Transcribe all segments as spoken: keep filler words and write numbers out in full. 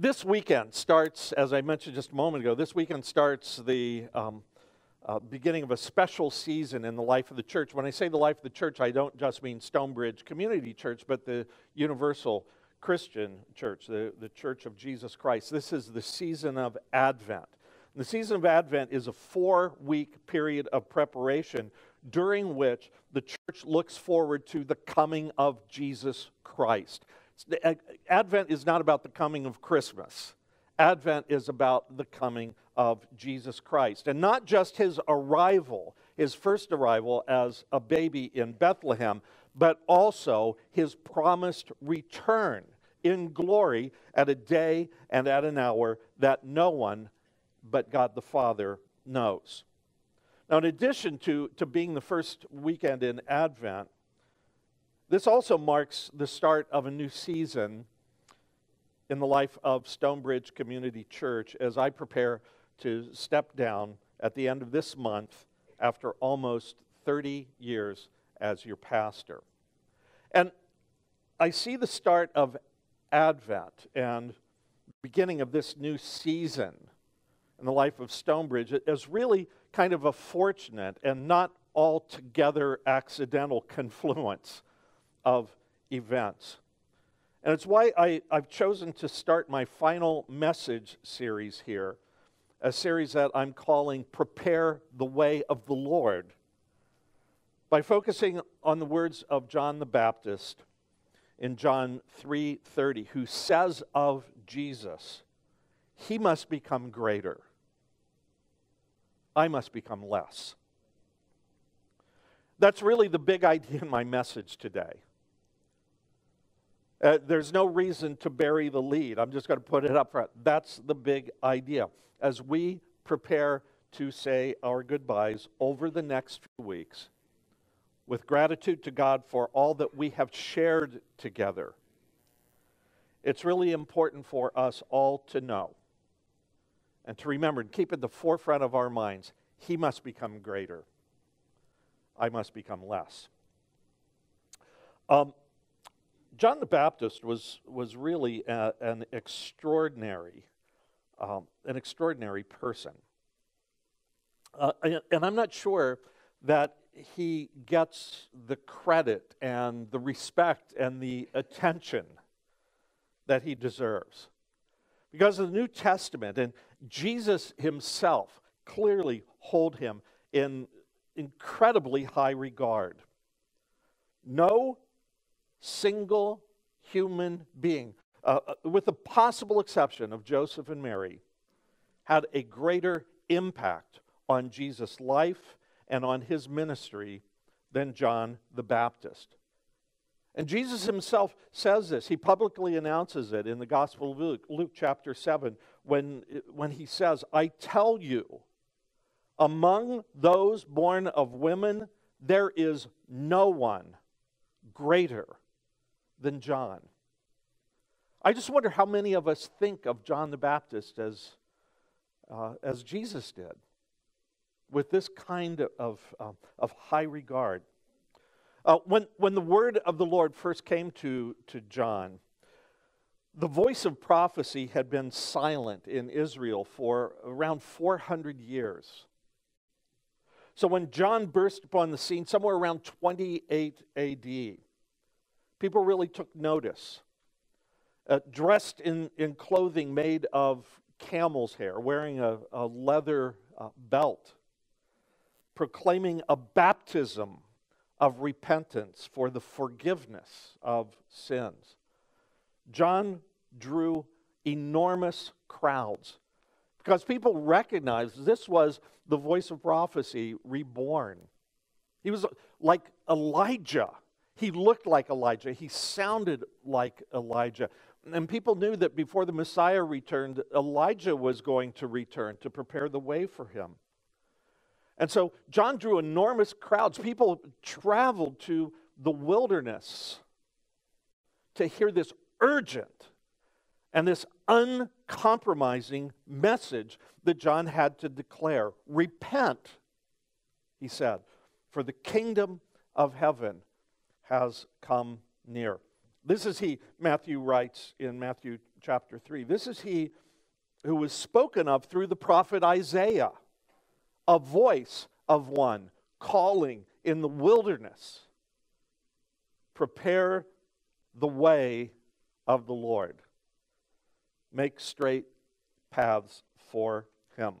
this weekend starts, as I mentioned just a moment ago, this weekend starts the um, uh, beginning of a special season in the life of the church. When I say the life of the church, I don't just mean Stonebridge Community Church, but the universal Christian church, the, the Church of Jesus Christ. This is the season of Advent. The season of Advent is a four-week period of preparation during which the church looks forward to the coming of Jesus Christ. Advent is not about the coming of Christmas. Advent is about the coming of Jesus Christ. And not just his arrival, his first arrival as a baby in Bethlehem, but also his promised return in glory at a day and at an hour that no one but God the Father knows. Now, in addition to, to being the first weekend in Advent, this also marks the start of a new season in the life of Stonebridge Community Church as I prepare to step down at the end of this month after almost thirty years as your pastor. And I see the start of Advent and the beginning of this new season in the life of Stonebridge as really kind of a fortunate and not altogether accidental confluence of events. And it's why I, I've chosen to start my final message series here, a series that I'm calling Prepare the Way of the Lord, by focusing on the words of John the Baptist in John three thirty, who says of Jesus, "He must become greater. I must become less." That's really the big idea in my message today. Uh, there's no reason to bury the lead. I'm just going to put it up front. That's the big idea. As we prepare to say our goodbyes over the next few weeks, with gratitude to God for all that we have shared together, it's really important for us all to know and to remember and keep at the forefront of our minds, he must become greater. I must become less. Um, John the Baptist was, was really a, an extraordinary, um, an extraordinary person. Uh, and, and I'm not sure that he gets the credit and the respect and the attention that he deserves. Because of the New Testament, and Jesus himself clearly hold him in incredibly high regard. No single human being, uh, with the possible exception of Joseph and Mary, had a greater impact on Jesus' life and on his ministry than John the Baptist. And Jesus himself says this. He publicly announces it in the Gospel of Luke, Luke chapter seven, when, when he says, "I tell you, among those born of women, there is no one greater than John." I just wonder how many of us think of John the Baptist as, uh, as Jesus did, with this kind of, um, of high regard. Uh, when, when the word of the Lord first came to, to John, the voice of prophecy had been silent in Israel for around four hundred years. So when John burst upon the scene, somewhere around twenty-eight A D, people really took notice. Uh, dressed in, in clothing made of camel's hair, wearing a, a leather uh, belt, proclaiming a baptism of repentance for the forgiveness of sins. John drew enormous crowds because people recognized this was the voice of prophecy reborn. He was like Elijah. He looked like Elijah. He sounded like Elijah. And people knew that before the Messiah returned, Elijah was going to return to prepare the way for him. And so John drew enormous crowds. People traveled to the wilderness to hear this urgent and this uncompromising message that John had to declare. "Repent," he said, "for the kingdom of heaven has come near." This is he, Matthew writes in Matthew chapter three. This is he who was spoken of through the prophet Isaiah, a voice of one calling in the wilderness, prepare the way of the Lord, make straight paths for him.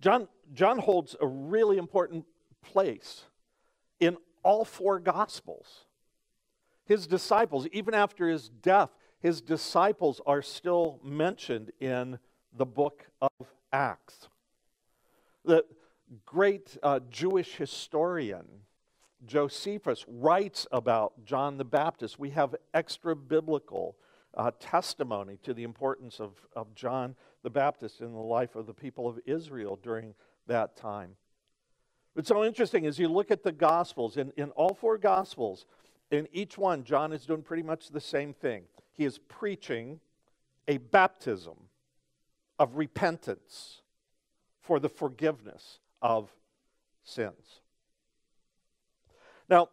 John, John holds a really important place in all four Gospels. His disciples, even after his death, his disciples are still mentioned in the book of Acts. The great uh, Jewish historian Josephus writes about John the Baptist. We have extra-biblical uh, testimony to the importance of, of John the Baptist in the life of the people of Israel during that time. It's so interesting as you look at the Gospels, in, in all four Gospels, in each one, John is doing pretty much the same thing. He is preaching a baptism of repentance for the forgiveness of sins. Now,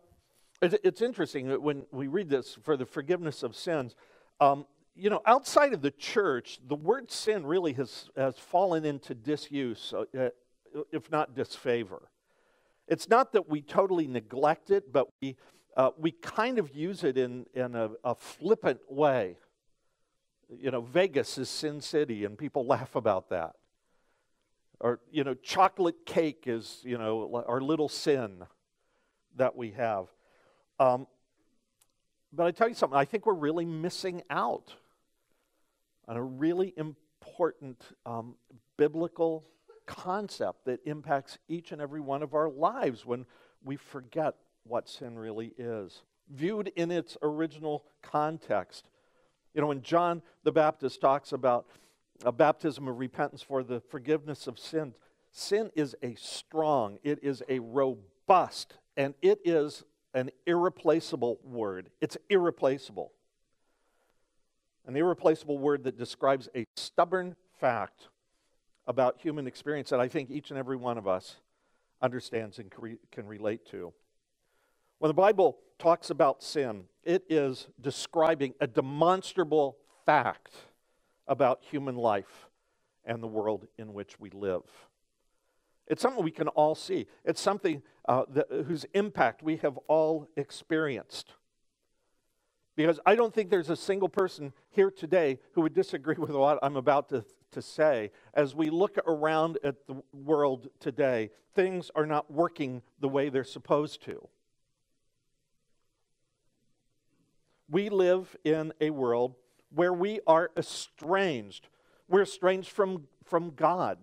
it's interesting that when we read this, for the forgiveness of sins, um, you know, outside of the church, the word sin really has, has fallen into disuse, uh, if not disfavor. It's not that we totally neglect it, but we, uh, we kind of use it in, in a, a flippant way. You know, Vegas is Sin City, and people laugh about that. Or, you know, chocolate cake is, you know, our little sin that we have. Um, but I tell you something, I think we're really missing out on a really important um, biblical concept that impacts each and every one of our lives when we forget what sin really is, viewed in its original context. You know, when John the Baptist talks about a baptism of repentance for the forgiveness of sin, sin is a strong, it is a robust, and it is an irreplaceable word. It's irreplaceable. An irreplaceable word that describes a stubborn fact about human experience that I think each and every one of us understands and can relate to. When the Bible talks about sin, it is describing a demonstrable fact about human life and the world in which we live. It's something we can all see. It's something uh, that, whose impact we have all experienced. Because I don't think there's a single person here today who would disagree with what I'm about to, to say. As we look around at the world today, things are not working the way they're supposed to. We live in a world where we are estranged. We're estranged from, from God.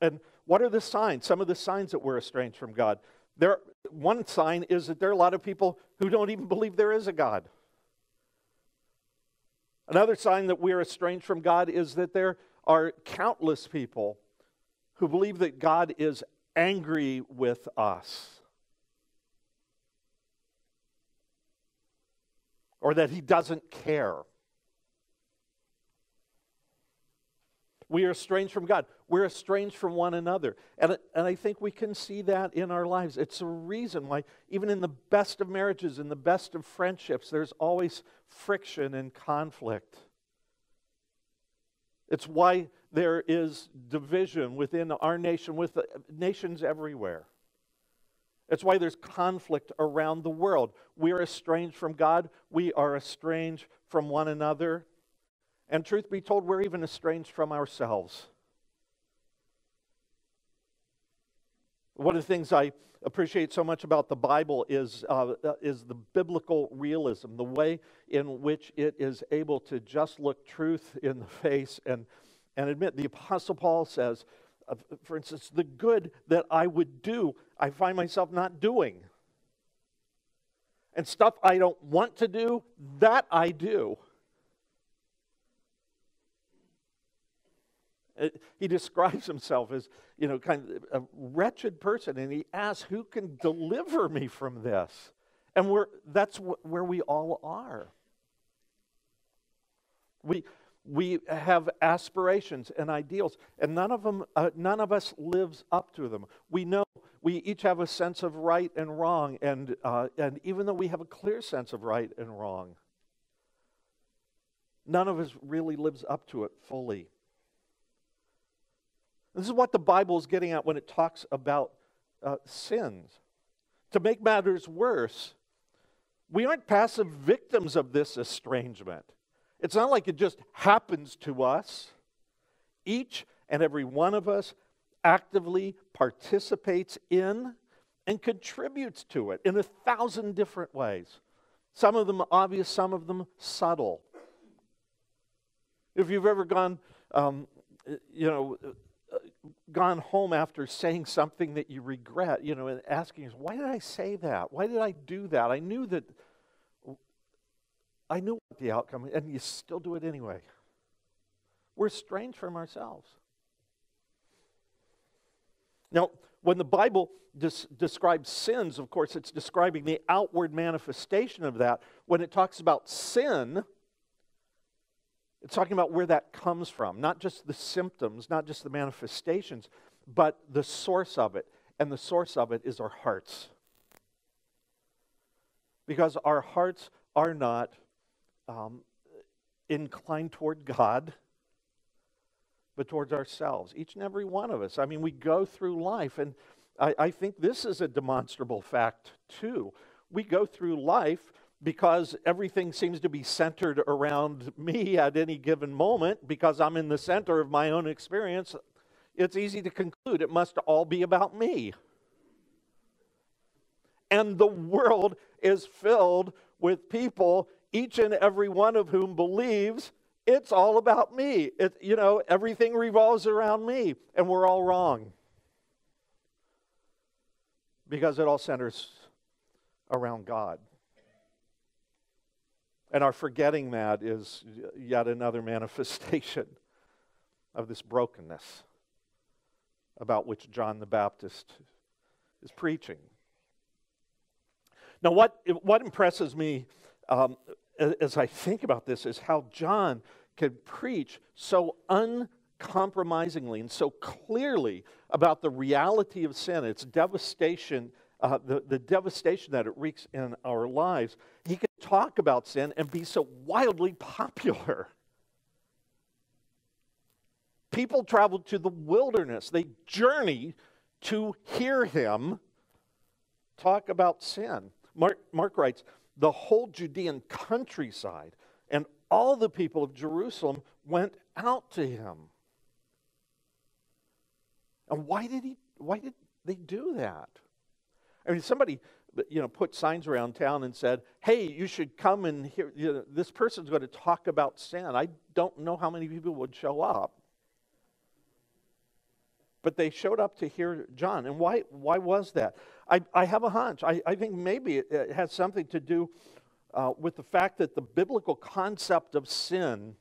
And what are the signs? Some of the signs that we're estranged from God. There, one sign is that there are a lot of people who don't even believe there is a God. Another sign that we're estranged from God is that there are countless people who believe that God is angry with us, or that he doesn't care. We are estranged from God. We're estranged from one another. And, and I think we can see that in our lives. It's a reason why even in the best of marriages, in the best of friendships, there's always friction and conflict. It's why there is division within our nation, with the nations everywhere. It's why there's conflict around the world. We are estranged from God. We are estranged from one another. And truth be told, we're even estranged from ourselves. One of the things I appreciate so much about the Bible is, uh, is the biblical realism, the way in which it is able to just look truth in the face and, and admit. The Apostle Paul says, uh, for instance, the good that I would do, I find myself not doing. And stuff I don't want to do, that I do. He describes himself as, you know, kind of a wretched person, and he asks, who can deliver me from this? And we're, that's wh where we all are. We, we have aspirations and ideals, and none of, them, uh, none of us lives up to them. We know we each have a sense of right and wrong, and, uh, and even though we have a clear sense of right and wrong, none of us really lives up to it fully. This is what the Bible is getting at when it talks about uh, sins. To make matters worse, we aren't passive victims of this estrangement. It's not like it just happens to us. Each and every one of us actively participates in and contributes to it in a thousand different ways. Some of them obvious, some of them subtle. If you've ever gone, um, you know, gone home after saying something that you regret, you know, and asking, why did I say that? Why did I do that? I knew that, I knew what the outcome, and you still do it anyway. We're estranged from ourselves. Now, when the Bible des- describes sins, of course, it's describing the outward manifestation of that. When it talks about sin, it's talking about where that comes from, not just the symptoms, not just the manifestations, but the source of it. And the source of it is our hearts. Because our hearts are not um, inclined toward God, but towards ourselves, each and every one of us. I mean, we go through life, and I, I think this is a demonstrable fact, too. We go through life because everything seems to be centered around me at any given moment, because I'm in the center of my own experience. It's easy to conclude it must all be about me. And the world is filled with people, each and every one of whom believes it's all about me. It, you know, everything revolves around me, and we're all wrong. Because it all centers around God. And our forgetting that is yet another manifestation of this brokenness about which John the Baptist is preaching. Now, what, what impresses me um, as I think about this is how John could preach so uncompromisingly and so clearly about the reality of sin, its devastation. Uh, the, the devastation that it wreaks in our lives. He could talk about sin and be so wildly popular. People traveled to the wilderness. They journey to hear him talk about sin. Mark, Mark writes, the whole Judean countryside and all the people of Jerusalem went out to him. And why did he? Why did they do that? I mean, somebody, you know, put signs around town and said, hey, you should come and hear, you know, this person's going to talk about sin. I don't know how many people would show up. But they showed up to hear John. And why why was that? I, I have a hunch. I, I think maybe it, it has something to do uh, with the fact that the biblical concept of sin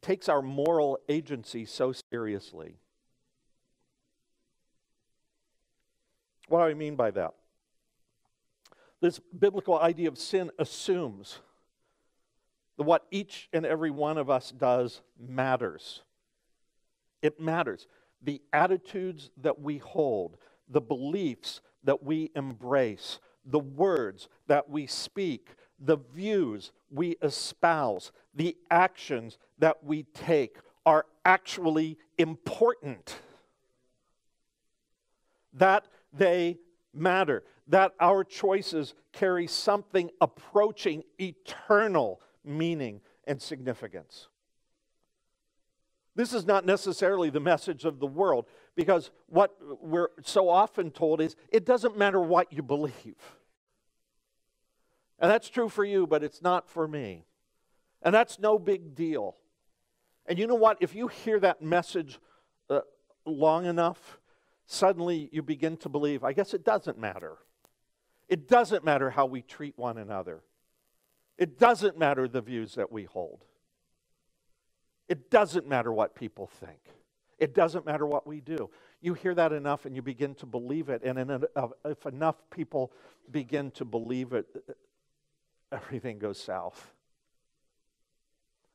takes our moral agency so seriously. What do I mean by that? This biblical idea of sin assumes that what each and every one of us does matters. It matters. The attitudes that we hold, the beliefs that we embrace, the words that we speak, the views we espouse, the actions that we take are actually important. That they matter, that our choices carry something approaching eternal meaning and significance. This is not necessarily the message of the world, because what we're so often told is it doesn't matter what you believe. And that's true for you, but it's not for me. And that's no big deal. And you know what? If you hear that message uh, long enough, suddenly you begin to believe, I guess it doesn't matter. It doesn't matter how we treat one another. It doesn't matter the views that we hold. It doesn't matter what people think. It doesn't matter what we do. You hear that enough and you begin to believe it. And if enough people begin to believe it, everything goes south.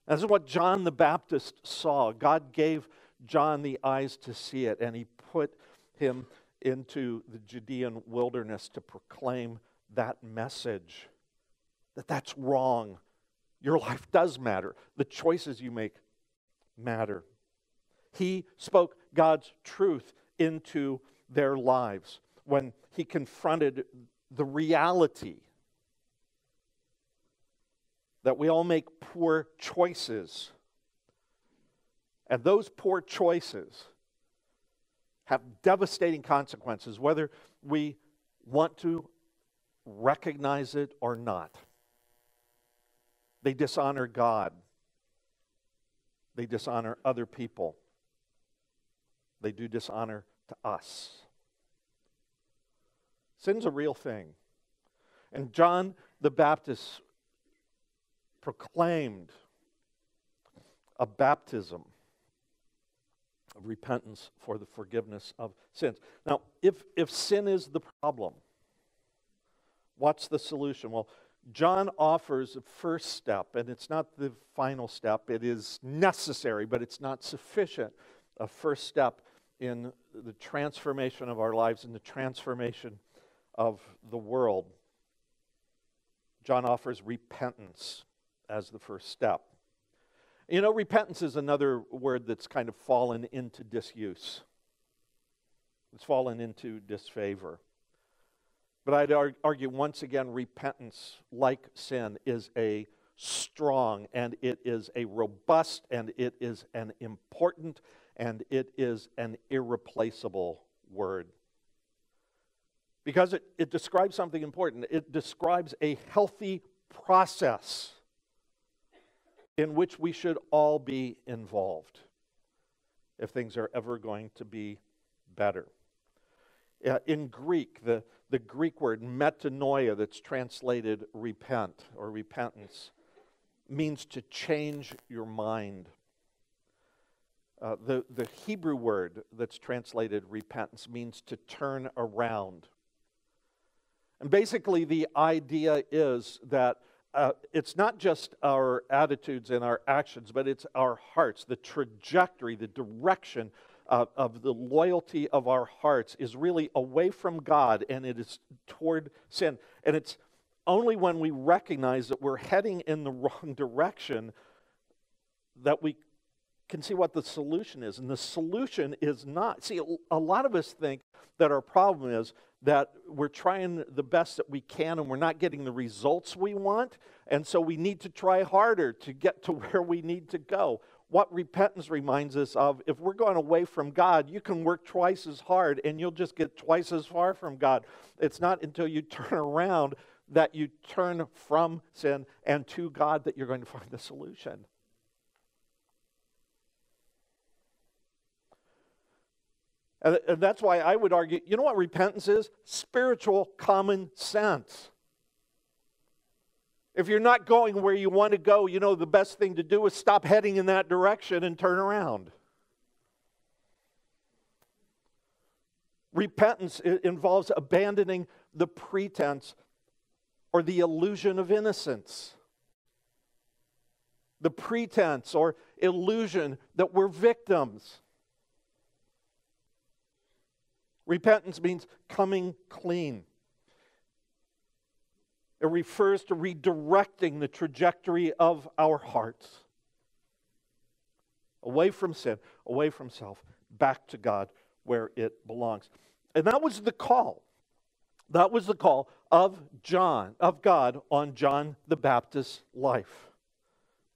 This is what John the Baptist saw. God gave John the eyes to see it, and he put him into the Judean wilderness to proclaim that message, that that's wrong, Your life does matter. The choices you make matter. He spoke God's truth into their lives when he confronted the reality that we all make poor choices. And those poor choices have devastating consequences, whether we want to recognize it or not. They dishonor God. They dishonor other people. They do dishonor to us. Sin's a real thing. And John the Baptist proclaimed a baptism of repentance for the forgiveness of sins. Now, if, if sin is the problem, what's the solution? Well, John offers a first step, and it's not the final step. It is necessary, but it's not sufficient. A first step in the transformation of our lives and the transformation of the world. John offers repentance as the first step. You know, repentance is another word that's kind of fallen into disuse. It's fallen into disfavor. But I'd ar- argue once again, repentance, like sin, is a strong, and it is a robust, and it is an important, and it is an irreplaceable word. Because it, it describes something important. It describes a healthy process in which we should all be involved if things are ever going to be better. Uh, in Greek, the, the Greek word metanoia, that's translated repent or repentance, means to change your mind. Uh, the, the Hebrew word that's translated repentance means to turn around. And basically the idea is that uh, it's not just our attitudes and our actions, but it's our hearts. The trajectory, the direction of, of the loyalty of our hearts is really away from God, and it is toward sin. And it's only when we recognize that we're heading in the wrong direction that we can see what the solution is. And the solution is not, see, a lot of us think that our problem is that we're trying the best that we can and we're not getting the results we want, and so we need to try harder to get to where we need to go. What repentance reminds us of, if we're going away from God, you can work twice as hard and you'll just get twice as far from God. It's not until you turn around that you turn from sin and to God that you're going to find the solution. And that's why I would argue, you know what repentance is? Spiritual common sense. If you're not going where you want to go, you know the best thing to do is stop heading in that direction and turn around. Repentance involves abandoning the pretense or the illusion of innocence. The pretense or illusion that we're victims. Repentance means coming clean. It refers to redirecting the trajectory of our hearts away from sin, away from self, back to God where it belongs. And that was the call. That was the call of John, of God on John the Baptist's life.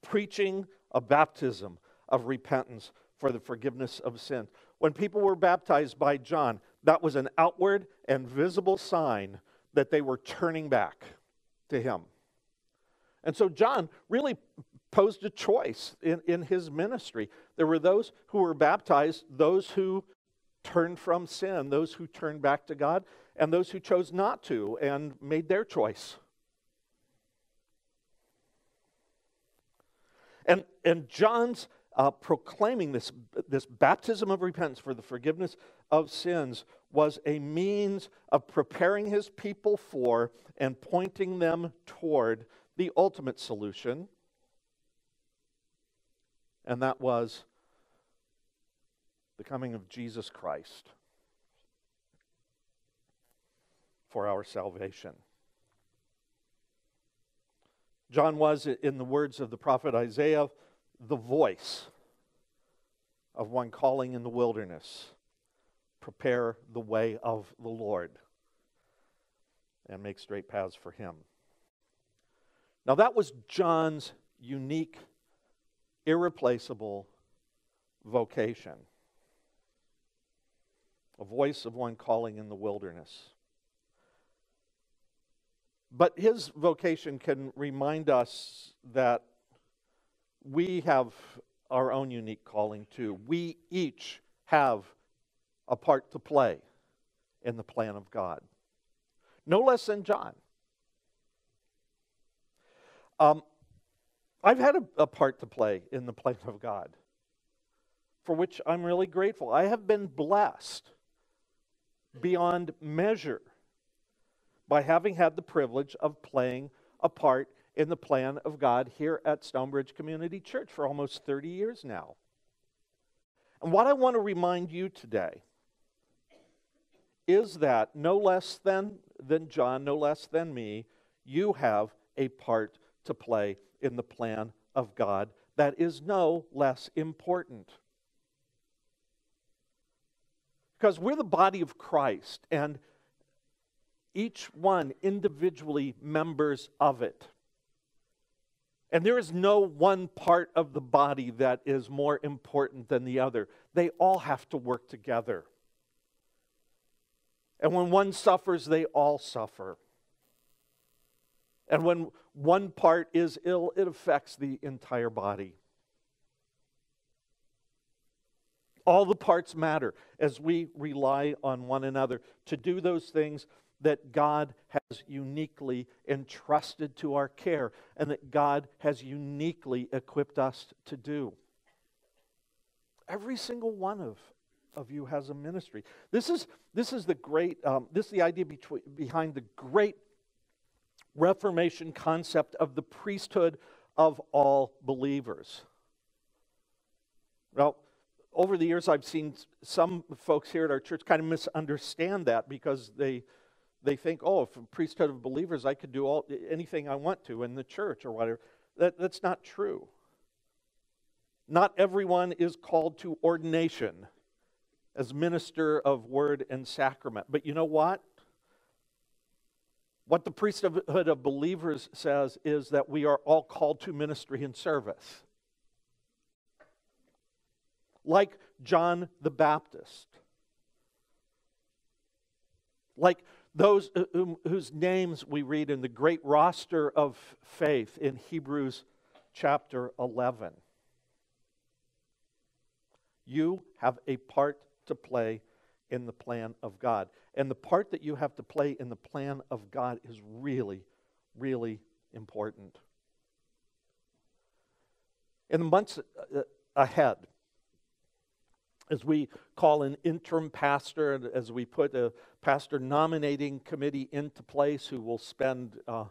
Preaching a baptism of repentance for the forgiveness of sin. When people were baptized by John, that was an outward and visible sign that they were turning back to him. And so John really posed a choice in, in his ministry. There were those who were baptized, those who turned from sin, those who turned back to God, and those who chose not to and made their choice. And, and John's Uh, proclaiming this, this baptism of repentance for the forgiveness of sins was a means of preparing his people for and pointing them toward the ultimate solution. And that was the coming of Jesus Christ for our salvation. John was, in the words of the prophet Isaiah, the voice of one calling in the wilderness, prepare the way of the Lord and make straight paths for him. Now that was John's unique, irreplaceable vocation. A voice of one calling in the wilderness. But his vocation can remind us that we have our own unique calling too. We each have a part to play in the plan of God. No less than John. Um, I've had a, a part to play in the plan of God, for which I'm really grateful. I have been blessed beyond measure by having had the privilege of playing a part in the plan of God here at Stonebridge Community Church for almost thirty years now. And what I want to remind you today is that no less than, than John, no less than me, you have a part to play in the plan of God that is no less important. Because we're the body of Christ, and each one individually members of it. And there is no one part of the body that is more important than the other. They all have to work together. And when one suffers, they all suffer. And when one part is ill, it affects the entire body. All the parts matter as we rely on one another to do those things that God has uniquely entrusted to our care and that God has uniquely equipped us to do. Every single one of, of you has a ministry. This is, this is the great, um, this is the idea between, behind the great Reformation concept of the priesthood of all believers. Well, over the years, I've seen some folks here at our church kind of misunderstand that because they they think, oh, from priesthood of believers, I could do all anything I want to in the church or whatever. That, that's not true. Not everyone is called to ordination as minister of word and sacrament. But you know what? What the priesthood of believers says is that we are all called to ministry and service. Like John the Baptist. Like those whom, whose names we read in the great roster of faith in Hebrews chapter eleven. You have a part to play in the plan of God. And the part that you have to play in the plan of God is really, really important. In the months ahead, as we call an interim pastor, and as we put a pastor nominating committee into place who will spend uh,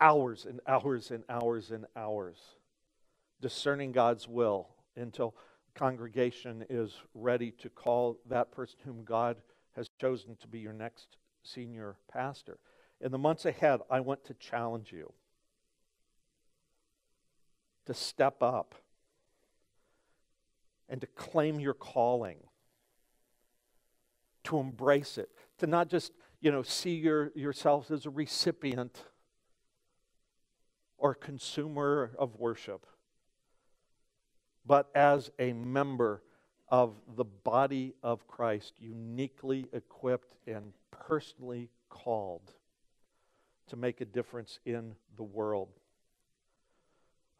hours and hours and hours and hours discerning God's will until the congregation is ready to call that person whom God has chosen to be your next senior pastor. In the months ahead, I want to challenge you to step up and to claim your calling, to embrace it, to not just, you know, see your, yourself as a recipient or consumer of worship, but as a member of the body of Christ, uniquely equipped and personally called to make a difference in the world.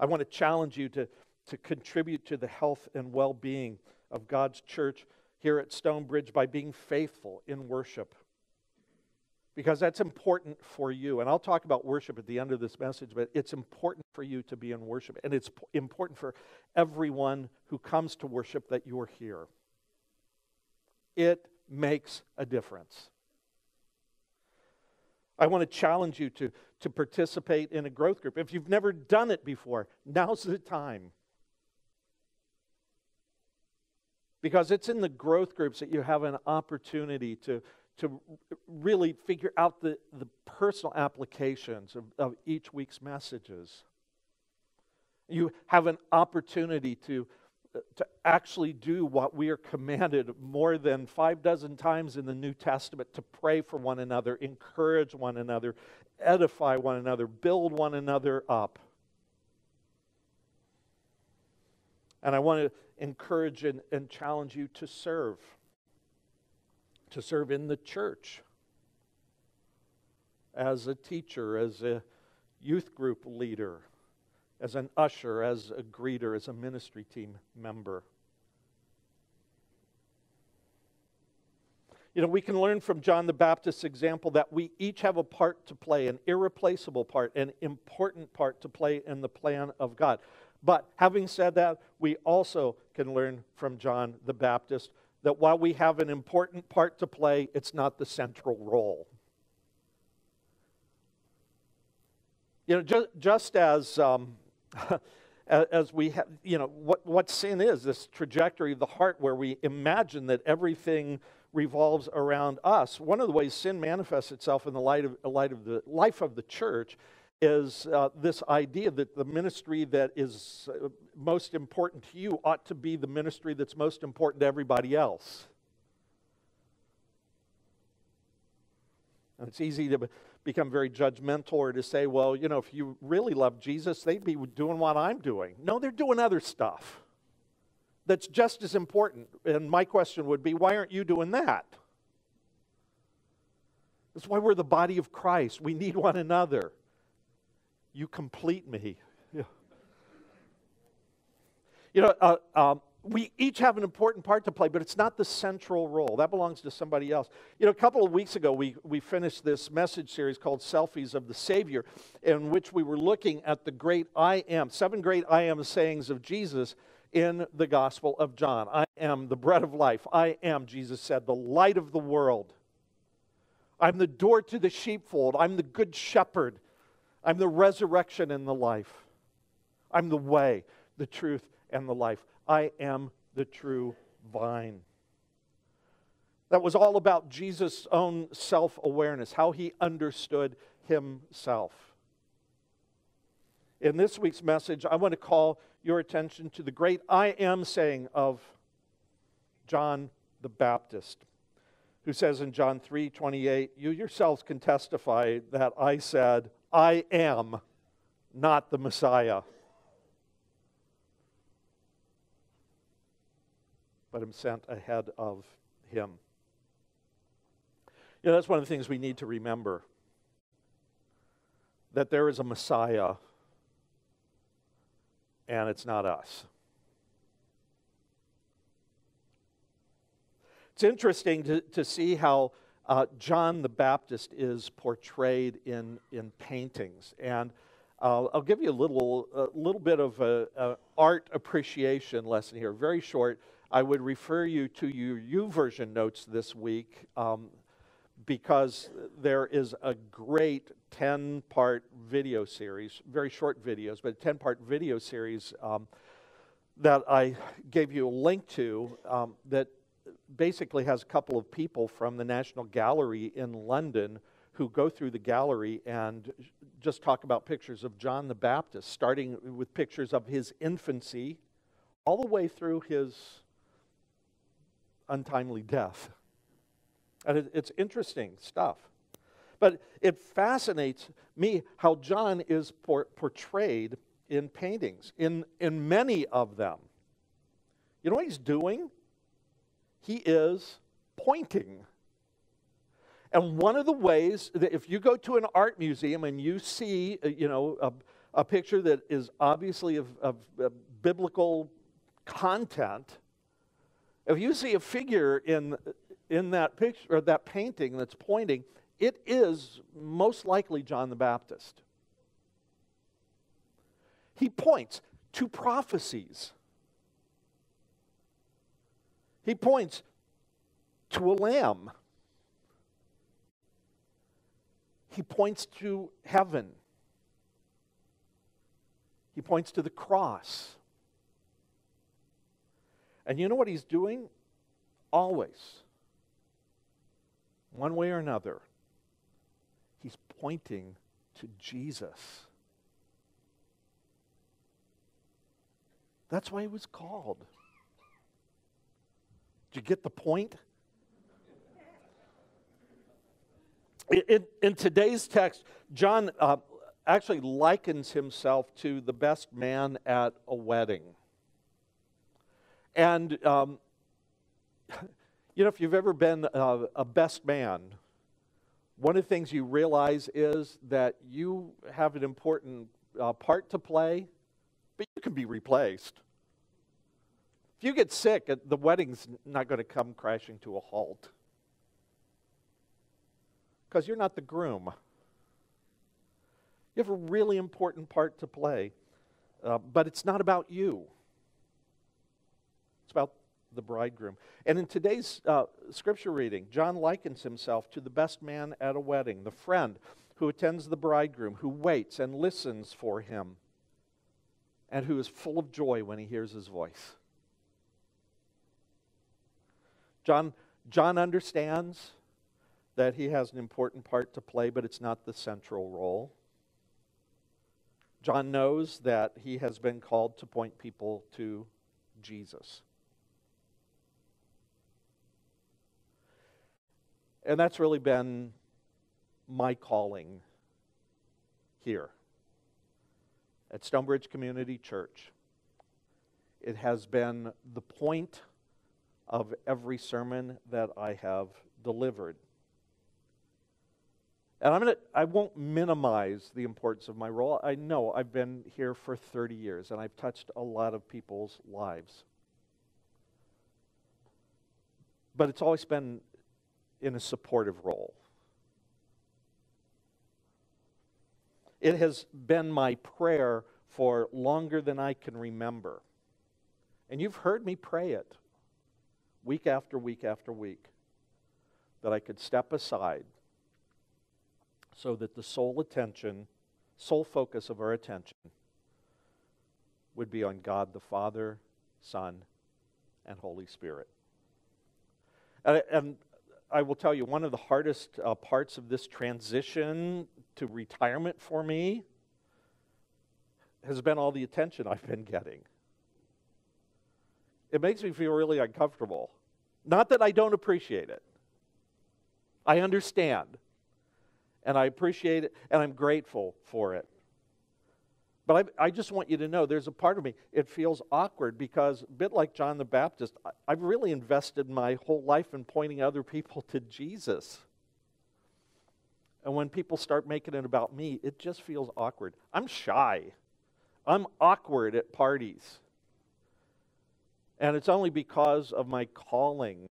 I want to challenge you to to contribute to the health and well-being of God's church here at Stonebridge by being faithful in worship. Because that's important for you. And I'll talk about worship at the end of this message, but it's important for you to be in worship. And it's important for everyone who comes to worship that you're here. It makes a difference. I want to challenge you to, to participate in a growth group. If you've never done it before, now's the time. Because it's in the growth groups that you have an opportunity to, to really figure out the, the personal applications of, of each week's messages. You have an opportunity to, to actually do what we are commanded more than five dozen times in the New Testament, to pray for one another, encourage one another, edify one another, build one another up. And I want to encourage and, and challenge you to serve, to serve in the church, as a teacher, as a youth group leader, as an usher, as a greeter, as a ministry team member. You know, we can learn from John the Baptist's example that we each have a part to play, an irreplaceable part, an important part to play in the plan of God. But having said that, we also can learn from John the Baptist that while we have an important part to play, it's not the central role. You know, just, just as um, as we have, you know, what, what sin is, this trajectory of the heart where we imagine that everything revolves around us. One of the ways sin manifests itself in the light of, light of the life of the church is uh, this idea that the ministry that is most important to you ought to be the ministry that's most important to everybody else. And it's easy to become very judgmental or to say, well, you know, if you really love Jesus, they'd be doing what I'm doing. No, they're doing other stuff that's just as important. And my question would be, why aren't you doing that? That's why we're the body of Christ. We need one another. You complete me. Yeah. You know, uh, um, we each have an important part to play, but it's not the central role. That belongs to somebody else. You know, a couple of weeks ago, we, we finished this message series called Selfies of the Savior, in which we were looking at the great I am, seven great I am sayings of Jesus in the Gospel of John. I am the bread of life. I am, Jesus said, the light of the world. I'm the door to the sheepfold. I'm the good shepherd. I'm the resurrection and the life. I'm the way, the truth, and the life. I am the true vine. That was all about Jesus' own self-awareness, how he understood himself. In this week's message, I want to call your attention to the great I am saying of John the Baptist, who says in John three twenty-eight, "You yourselves can testify that I said, I am not the Messiah, but am sent ahead of him." You know, that's one of the things we need to remember, that there is a Messiah, and it's not us. It's interesting to, to see how Uh, John the Baptist is portrayed in, in paintings. And uh, I'll give you a little, a little bit of an art appreciation lesson here. Very short. I would refer you to your YouVersion notes this week um, because there is a great ten-part video series, very short videos, but a ten-part video series um, that I gave you a link to um, that basically has a couple of people from the National Gallery in London who go through the gallery and just talk about pictures of John the Baptist, starting with pictures of his infancy all the way through his untimely death. And it, it's interesting stuff. But it fascinates me how John is por- portrayed in paintings, in, in many of them. You know what he's doing? He is pointing. And one of the ways that if you go to an art museum and you see, you know, a, a picture that is obviously of, of, of biblical content, if you see a figure in, in that picture or that painting that's pointing, it is most likely John the Baptist. He points to prophecies. He points to a lamb. He points to heaven. He points to the cross. And you know what he's doing? Always, one way or another, He's pointing to Jesus. That's why he was called. Did you get the point? In, in today's text, John uh, actually likens himself to the best man at a wedding. And, um, you know, if you've ever been a, a best man, one of the things you realize is that you have an important uh, part to play, but you can be replaced. If you get sick, the wedding's not going to come crashing to a halt. Because you're not the groom. You have a really important part to play, uh, but it's not about you. It's about the bridegroom. And in today's uh, scripture reading, John likens himself to the best man at a wedding, the friend who attends the bridegroom, who waits and listens for him, and who is full of joy when he hears his voice. John, John understands that he has an important part to play, but it's not the central role. John knows that he has been called to point people to Jesus. And that's really been my calling here at Stonebridge Community Church. It has been the point of every sermon that I have delivered. And I'm gonna, I won't minimize the importance of my role. I know I've been here for thirty years, and I've touched a lot of people's lives. But it's always been in a supportive role. It has been my prayer for longer than I can remember. And you've heard me pray it week after week after week, that I could step aside so that the sole attention, sole focus of our attention would be on God the Father, Son, and Holy Spirit. And, and I will tell you, one of the hardest uh, parts of this transition to retirement for me has been all the attention I've been getting. It makes me feel really uncomfortable. Not that I don't appreciate it. I understand. And I appreciate it, and I'm grateful for it. But I, I just want you to know, there's a part of me, it feels awkward because, a bit like John the Baptist, I, I've really invested my whole life in pointing other people to Jesus. And when people start making it about me, it just feels awkward. I'm shy. I'm awkward at parties. And it's only because of my calling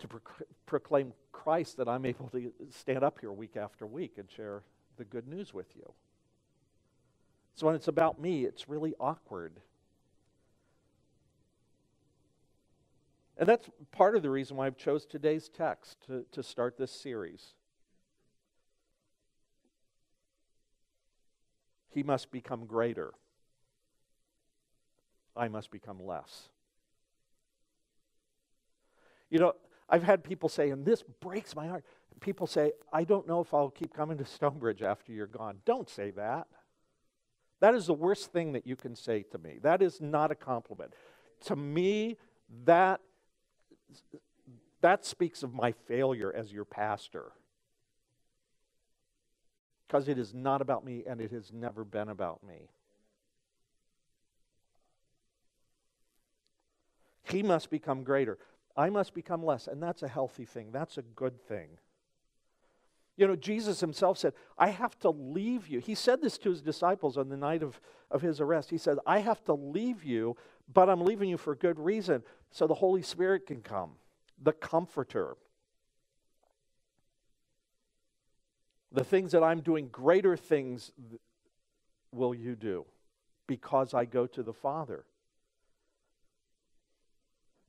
to proc- proclaim Christ that I'm able to stand up here week after week and share the good news with you. So when it's about me, it's really awkward. And that's part of the reason why I've chose today's text to, to start this series. He must become greater. I must become less. You know, I've had people say, and this breaks my heart, people say, I don't know if I'll keep coming to Stonebridge after you're gone. Don't say that. That is the worst thing that you can say to me. That is not a compliment. To me, that, that speaks of my failure as your pastor. Because it is not about me, and it has never been about me. He must become greater. I must become less, and that's a healthy thing. That's a good thing. You know, Jesus himself said, I have to leave you. He said this to his disciples on the night of, of his arrest. He said, I have to leave you, but I'm leaving you for good reason, so the Holy Spirit can come, the Comforter. The things that I'm doing, greater things will you do, because I go to the Father.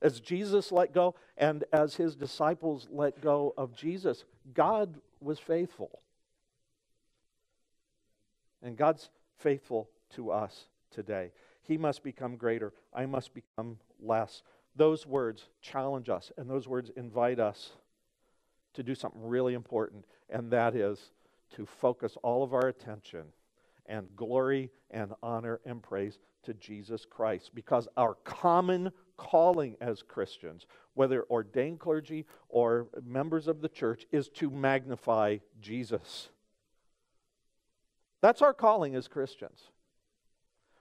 As Jesus let go, and as his disciples let go of Jesus, God was faithful. And God's faithful to us today. He must become greater. I must become less. Those words challenge us, and those words invite us to do something really important, and that is to focus all of our attention and glory and honor and praise to Jesus Christ. Because our common calling as Christians, whether ordained clergy or members of the church, is to magnify Jesus. That's our calling as Christians.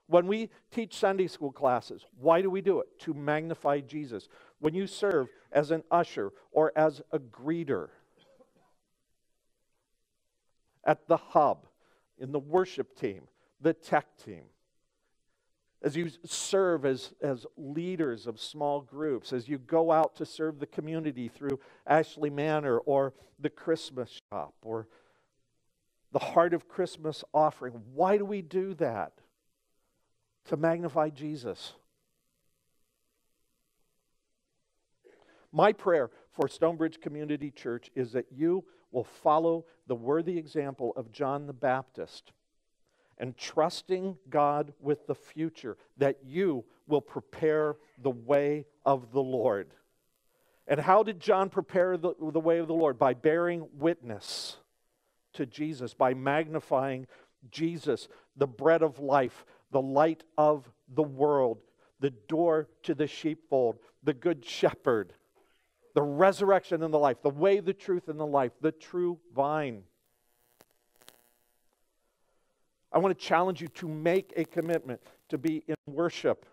When we teach Sunday school classes, why do we do it? To magnify Jesus. When you serve as an usher or as a greeter at the hub, in the worship team, the tech team, as you serve as, as leaders of small groups, as you go out to serve the community through Ashley Manor or the Christmas shop or the Heart of Christmas offering, why do we do that? To magnify Jesus. My prayer for Stonebridge Community Church is that you will follow the worthy example of John the Baptist and trusting God with the future, that you will prepare the way of the Lord. And how did John prepare the, the way of the Lord? By bearing witness to Jesus, by magnifying Jesus, the bread of life, the light of the world, the door to the sheepfold, the good shepherd, the resurrection and the life, the way, the truth, and the life, the true vine. I want to challenge you to make a commitment to be in worship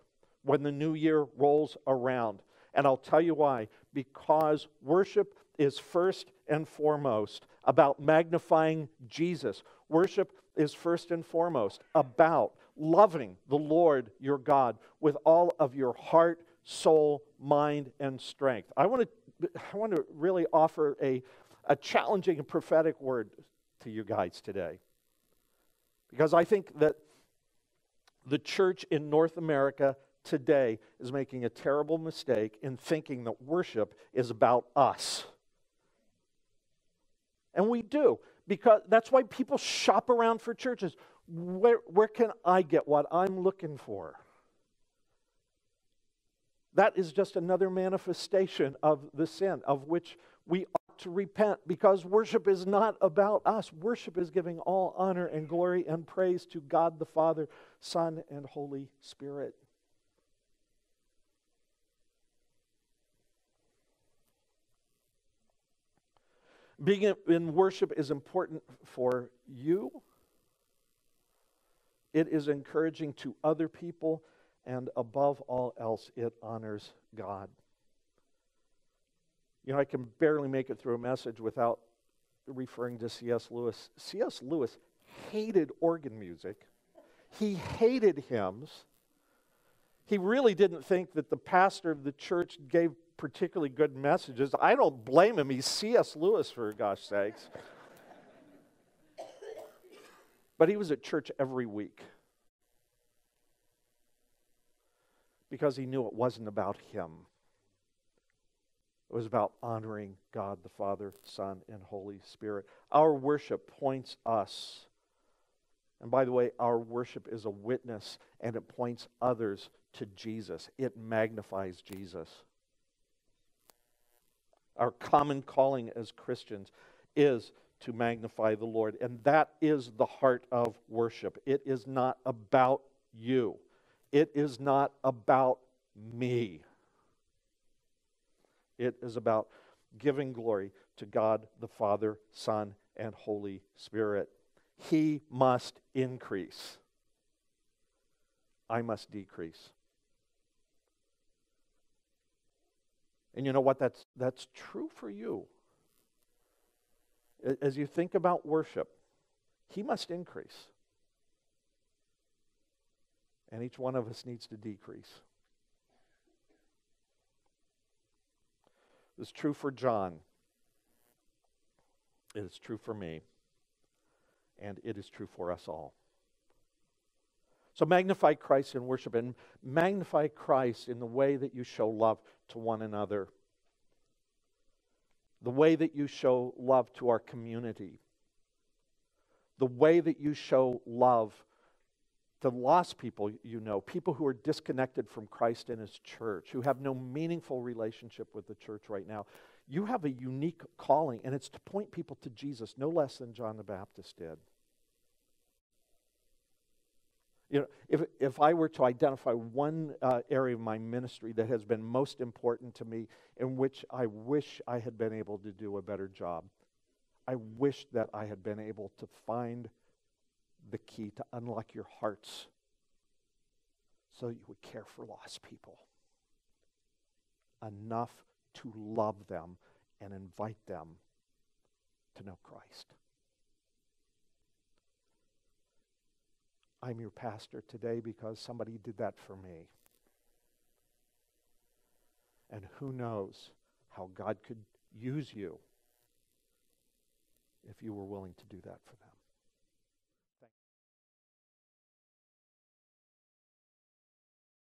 when the new year rolls around. And I'll tell you why. Because worship is first and foremost about magnifying Jesus. Worship is first and foremost about loving the Lord your God with all of your heart, soul, mind, and strength. I want to, I want to really offer a, a challenging and prophetic word to you guys today. Because I think that the church in North America today is making a terrible mistake in thinking that worship is about us. And we do, because that's why people shop around for churches. Where, where can I get what I'm looking for? That is just another manifestation of the sin of which we ought to repent, because worship is not about us. Worship is giving all honor and glory and praise to God the Father, Son, and Holy Spirit. Being in worship is important for you. It is encouraging to other people, and above all else, it honors God. You know, I can barely make it through a message without referring to C S Lewis. C S Lewis hated organ music. He hated hymns. He really didn't think that the pastor of the church gave particularly good messages. I don't blame him. He's C S Lewis, for gosh sakes. But he was at church every week because he knew it wasn't about him. It was about honoring God the Father, Son, and Holy Spirit. Our worship points us. And by the way, our worship is a witness, and it points others to Jesus. It magnifies Jesus. Our common calling as Christians is to magnify the Lord. And that is the heart of worship. It is not about you. It is not about me. It is about giving glory to God the Father, Son, and Holy Spirit. He must increase. I must decrease. And you know what? That's, that's true for you. As you think about worship, he must increase. And each one of us needs to decrease. It's true for John. It is true for me. And it is true for us all. So magnify Christ in worship, and magnify Christ in the way that you show love to one another. The way that you show love to our community. The way that you show love to lost people you know. People who are disconnected from Christ and His church. Who have no meaningful relationship with the church right now. you have a unique calling, and it's to point people to Jesus, no less than John the Baptist did. You know, if if I were to identify one uh, area of my ministry that has been most important to me, in which I wish I had been able to do a better job, I wish that I had been able to find the key to unlock your hearts so that you would care for lost people enough to love them and invite them to know Christ. I'm your pastor today because somebody did that for me. And who knows how God could use you if you were willing to do that for them.